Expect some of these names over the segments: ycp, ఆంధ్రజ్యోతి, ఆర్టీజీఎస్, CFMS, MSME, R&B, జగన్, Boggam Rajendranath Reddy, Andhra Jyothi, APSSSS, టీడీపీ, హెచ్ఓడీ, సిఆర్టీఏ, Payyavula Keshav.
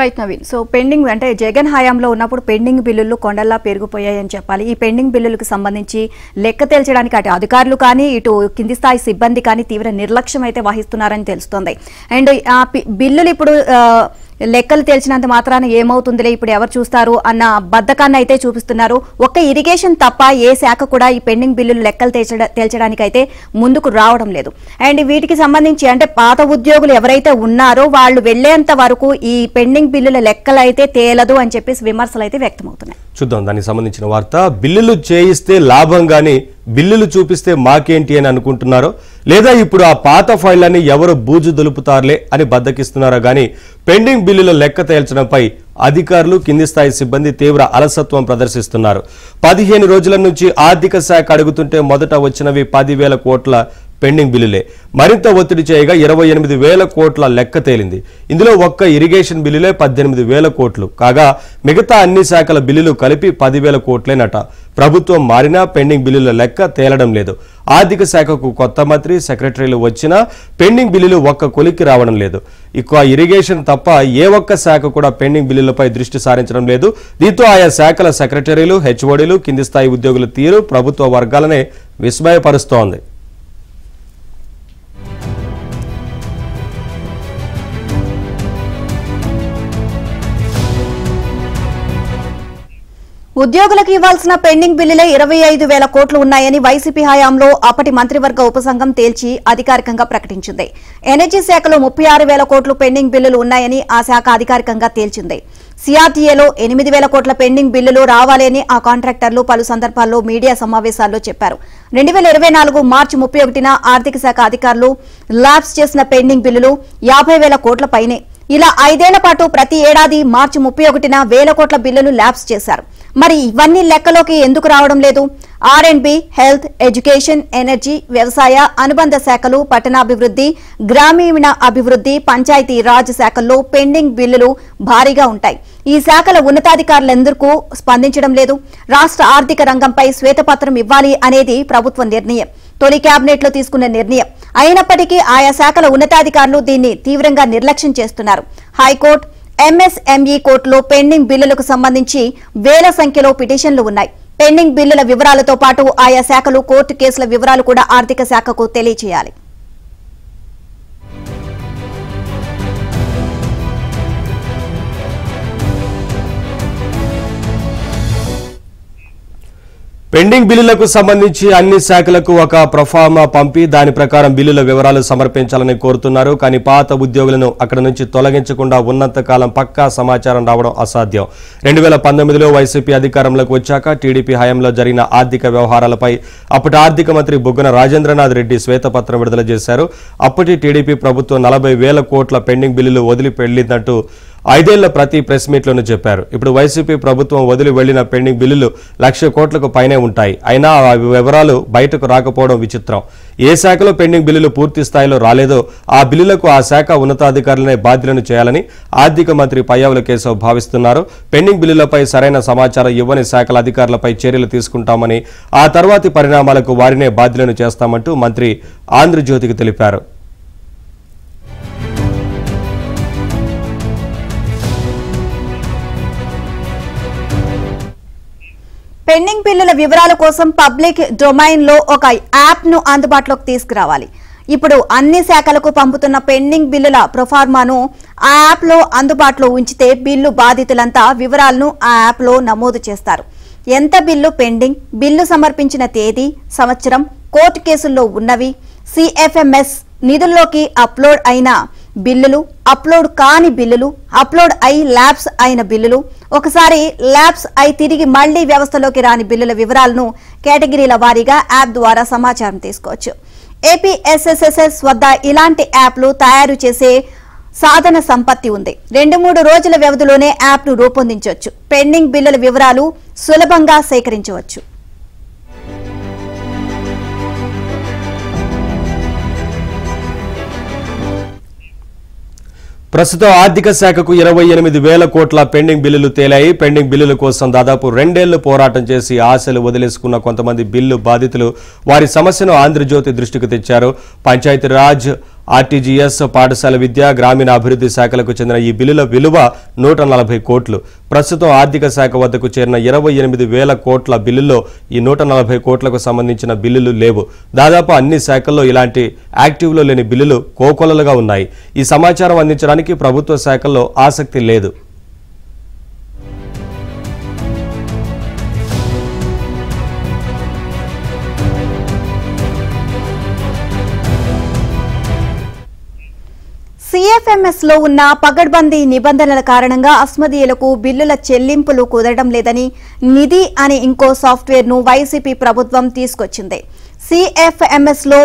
Right Naveen, so pending అంటే జగన్ హయాంలో ఉన్నప్పుడు పెండింగ్ బిల్లులు కొండల్లా పెరిగిపోయాయని చెప్పాలి. ఈ పెండింగ్ బిల్లులకు సంబంధించి లెక్క తేల్చడానికి అటు అధికారులు కానీ ఇటు కింది స్థాయి సిబ్బంది కానీ తీవ్ర నిర్లక్ష్యం అయితే వహిస్తున్నారని తెలుస్తోంది. అండ్ ఆ బిల్లులు ఇప్పుడు లెక్కలు తేల్చినంత మాత్రాన ఏమవుతుందిలే ఇప్పుడు ఎవరు చూస్తారు అన్న బద్ధకాన్ని అయితే చూపిస్తున్నారు. ఒక్క ఇరిగేషన్ తప్ప ఏ శాఖ కూడా ఈ పెండింగ్ బిల్లులు లెక్కలు తేల్చడానికైతే ముందుకు రావడం లేదు. అండ్ వీటికి సంబంధించి అంటే పాత ఉద్యోగులు ఎవరైతే ఉన్నారో వాళ్ళు వెళ్లేంత వరకు ఈ పెండింగ్ బిల్లుల లెక్కలు అయితే తేలదు అని చెప్పేసి విమర్శలు అయితే వ్యక్తమవుతున్నాయి. చూద్దాం దానికి సంబంధించిన వార్త. బిల్లులు చేయిస్తే లాభం గానీ బిల్లులు చూపిస్తే మాకేంటి అని అనుకుంటున్నారో, లేదా ఇప్పుడు ఆ పాత ఫైళ్లని ఎవరు బూజు దులుపుతారులే అని బద్దకిస్తున్నారో కానీ పెండింగ్ బిల్లుల లెక్క తేల్చడంపై అధికారులు కింది స్థాయి సిబ్బంది తీవ్ర అలసత్వం ప్రదర్శిస్తున్నారు. 15 రోజుల నుంచి ఆర్థిక శాఖ అడుగుతుంటే మొదట వచ్చినవి 10,000 కోట్ల పెండింగ్ బిల్లులే. మరింత ఒత్తిడి చేయగా 28,000 కోట్ల లెక్క తేలింది. ఇందులో ఒక్క ఇరిగేషన్ బిల్లులే 18,000 కోట్లు. కాగా మిగతా అన్ని శాఖల బిల్లులు కలిపి 10,000 కోట్లేనట. ప్రభుత్వం మారినా పెండింగ్ బిల్లుల లెక్క తేలడం లేదు. ఆర్థిక శాఖకు కొత్త మంత్రి సెక్రటరీలు వచ్చినా పెండింగ్ బిల్లులు ఒక్క కొలిక్కి రావడం లేదు. ఇక ఇరిగేషన్ తప్ప ఏ ఒక్క శాఖ కూడా పెండింగ్ బిల్లులపై దృష్టి సారించడం లేదు. దీంతో ఆయా శాఖల సెక్రటరీలు, హెచ్ఓడీలు, కింది స్థాయి ఉద్యోగుల తీరు ప్రభుత్వ వర్గాలనే విస్మయపరుస్తోంది. ఉద్యోగులకు ఇవ్వాల్సిన పెండింగ్ బిల్లులే 25,000 కోట్లు ఉన్నాయని వైసీపీ హయాంలో అప్పటి మంత్రివర్గ ఉపసంఘం తేల్చి అధికారికంగా ప్రకటించింది. ఎనర్జీ శాఖలో 36,000 కోట్లు పెండింగ్ బిల్లులు ఉన్నాయని ఆ శాఖ అధికారికంగా తేల్చింది. సిఆర్టీఏలో 8,000 కోట్ల పెండింగ్ బిల్లులు రావాలని ఆ కాంట్రాక్టర్లు పలు సందర్భాల్లో మీడియా సమావేశాల్లో చెప్పారు. 2024 మార్చి 31న ఆర్థిక శాఖ అధికారులు ల్యాబ్స్ చేసిన పెండింగ్ బిల్లులు 50,000 కోట్ల పైనే. ఇలా 5 ఏళ్ల పాటు ప్రతి ఏడాది మార్చి 31న 1,000 కోట్ల బిల్లులు ల్యాబ్స్ చేశారు. మరి ఇవన్నీ లెక్కలోకి ఎందుకు రావడం లేదు? R&B, హెల్త్, ఎడ్యుకేషన్, ఎనర్జీ, వ్యవసాయ, అనుబంధ శాఖలు, పట్టణాభివృద్ధి, గ్రామీణ అభివృద్ధి, పంచాయతీ రాజ్ శాఖల్లో పెండింగ్ బిల్లులు భారీగా ఉంటాయి. ఈ శాఖల ఉన్నతాధికారులందరికీ స్పందించడం లేదు. రాష్ట్ర ఆర్థిక రంగంపై శ్వేతపత్రం ఇవ్వాలి అనేది ప్రభుత్వ నిర్ణయం, తొలి కేబినెట్లో తీసుకున్న నిర్ణయం. అయినప్పటికీ ఆయా శాఖల ఉన్నతాధికారులు దీన్ని తీవ్రంగా నిర్లక్ష్యం చేస్తున్నారు. హైకోర్టు, MSME కోర్టులో పెండింగ్ బిల్లులకు సంబంధించి 1,000 సంఖ్యలో పిటిషన్లు ఉన్నాయి. పెండింగ్ బిల్లుల వివరాలతో పాటు ఆయా శాఖలు కోర్టు కేసుల వివరాలు కూడా ఆర్థిక శాఖకు తెలియజేయాలి. పెండింగ్ బిల్లులకు సంబంధించి అన్ని శాఖలకు ఒక ప్రొఫార్మా పంపి దాని ప్రకారం బిల్లుల వివరాలు సమర్పించాలని కోరుతున్నారు. కానీ పాత ఉద్యోగులను అక్కడ నుంచి తొలగించకుండా ఉన్నంతకాలం పక్కా సమాచారం రావడం అసాధ్యం. 2019లో వైసీపీ అధికారంలోకి వచ్చాక టీడీపీ హయాంలో జరిగిన ఆర్థిక వ్యవహారాలపై అప్పటి ఆర్థిక మంత్రి బొగ్గన రాజేంద్రనాథ్ రెడ్డి శ్వేతపత్రం విడుదల చేశారు. అప్పటి టీడీపీ ప్రభుత్వం 40,000 కోట్ల పెండింగ్ బిల్లులు వదిలి వెళ్లిందంటూ 5 ఏళ్ల ప్రతి ప్రెస్ మీట్లోనూ చెప్పారు. ఇప్పుడు వైసీపీ ప్రభుత్వం వదిలి వెళ్లిన పెండింగ్ బిల్లులు 1,00,000 కోట్లకు పైనే ఉంటాయి. అయినా ఆ వివరాలు బయటకు రాకపోవడం విచిత్రం. ఏ శాఖలో పెండింగ్ బిల్లులు పూర్తి స్థాయిలో రాలేదో ఆ బిల్లులకు ఆ శాఖ ఉన్నతాధికారులనే బాధ్యులను చేయాలని ఆర్థిక మంత్రి పయ్యావుల కేశవ్ భావిస్తున్నారు. పెండింగ్ బిల్లులపై సరైన సమాచారం ఇవ్వని శాఖల అధికారులపై చర్యలు తీసుకుంటామని, ఆ తర్వాతి పరిణామాలకు వారినే బాధ్యులను చేస్తామంటూ మంత్రి ఆంధ్రజ్యోతికి తెలిపారు. పెండింగ్ బిల్లుల వివరాల కోసం పబ్లిక్ డొమైన్ లో ఒక యాప్ ను అందుబాటులోకి తీసుకురావాలి. ఇప్పుడు అన్ని శాఖలకు పంపుతున్న పెండింగ్ బిల్లుల ప్రొఫార్మాను ఆ యాప్ లో అందుబాటులో ఉంచితే బిల్లు బాధితులంతా వివరాలను ఆ యాప్ లో నమోదు చేస్తారు. ఎంత బిల్లు పెండింగ్, బిల్లు సమర్పించిన తేదీ, సంవత్సరం, కోర్టు కేసుల్లో ఉన్నవి, CFMS నిధుల్లోకి అప్లోడ్ అయిన బిల్లులు, అప్లోడ్ కాని బిల్లులు, అప్లోడ్ అయి ల్యాబ్స్ అయిన బిల్లులు, ఒకసారి ల్యాబ్స్ అయి తిరిగి మళ్లీ వ్యవస్థలోకి రాని బిల్లుల వివరాలను కేటగిరీల వారీగా యాప్ ద్వారా సమాచారం తీసుకోవచ్చు. APSSSS వద్ద ఇలాంటి యాప్లు తయారు చేసే సాధన సంపత్తి ఉంది. 2-3 రోజుల వ్యవధిలోనే యాప్ను రూపొందించవచ్చు. పెండింగ్ బిల్లుల వివరాలు సులభంగా సేకరించవచ్చు. ప్రస్తుతం ఆర్థిక శాఖకు 28,000 కోట్ల పెండింగ్ బిల్లులు తేలాయి. పెండింగ్ బిల్లుల కోసం దాదాపు 2 ఏళ్లు పోరాటం చేసి ఆశలు వదిలేసుకున్న కొంతమంది బిల్లు బాధితులు వారి సమస్యను ఆంధ్రజ్యోతి దృష్టికి తెచ్చారు. పంచాయతీరాజ్, ఆర్టీజీఎస్, పాఠశాల విద్య, గ్రామీణాభివృద్ధి శాఖలకు చెందిన ఈ బిల్లుల విలువ 140 కోట్లు. ప్రస్తుతం ఆర్థిక శాఖ వద్దకు చేరిన 28,000 కోట్ల బిల్లుల్లో ఈ 140 కోట్లకు సంబంధించిన బిల్లులు లేవు. దాదాపు అన్ని శాఖల్లో ఇలాంటి యాక్టివ్లో లేని బిల్లులు కోకొల్లలుగా ఉన్నాయి. ఈ సమాచారం అందించడానికి ప్రభుత్వ శాఖల్లో ఆసక్తి లేదు. CFMS లో ఉన్న పగడ్బందీ నిబంధనల కారణంగా అస్మదీయులకు బిల్లుల చెల్లింపులు కుదరడం లేదని నిధి అనే ఇంకో సాఫ్ట్వేర్ ను వైసీపీ ప్రభుత్వం తీసుకొచ్చింది. CFMS లో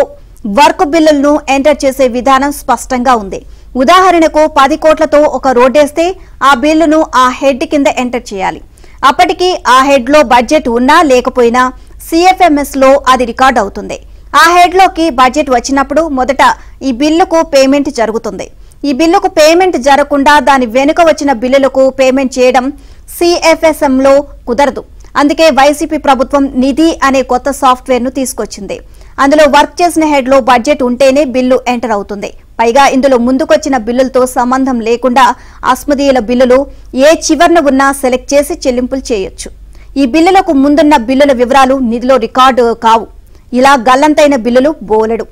వర్క్ బిల్లులను ఎంటర్ చేసే విధానం స్పష్టంగా ఉంది. ఉదాహరణకు 10 కోట్లతో ఒక రోడ్డేస్తే ఆ బిల్లును ఆ హెడ్ కింద ఎంటర్ చేయాలి. అప్పటికి ఆ హెడ్ లో బడ్జెట్ ఉన్నా లేకపోయినా CFMS లో అది రికార్డ్ అవుతుంది. ఆ హెడ్లోకి బడ్జెట్ వచ్చినప్పుడు మొదట ఈ బిల్లుకు పేమెంట్ జరుగుతుంది. ఈ బిల్లుకు పేమెంట్ జరగకుండా దాని వెనుక వచ్చిన బిల్లులకు పేమెంట్ చేయడం CFMS లో కుదరదు. అందుకే వైసీపీ ప్రభుత్వం నిధి అనే కొత్త సాఫ్ట్వేర్ ను తీసుకొచ్చింది. అందులో వర్క్ చేసిన హెడ్లో బడ్జెట్ ఉంటేనే బిల్లు ఎంటర్ అవుతుంది. పైగా ఇందులో ముందుకొచ్చిన బిల్లులతో సంబంధం లేకుండా అస్మదీయుల బిల్లులు ఏ చివర్న ఉన్నా సెలెక్ట్ చేసి చెల్లింపులు చేయొచ్చు. ఈ బిల్లులకు ముందున్న బిల్లుల వివరాలు నిధిలో రికార్డు కావు. ఇలా గల్లంతైన బిల్లులు బోలెడు.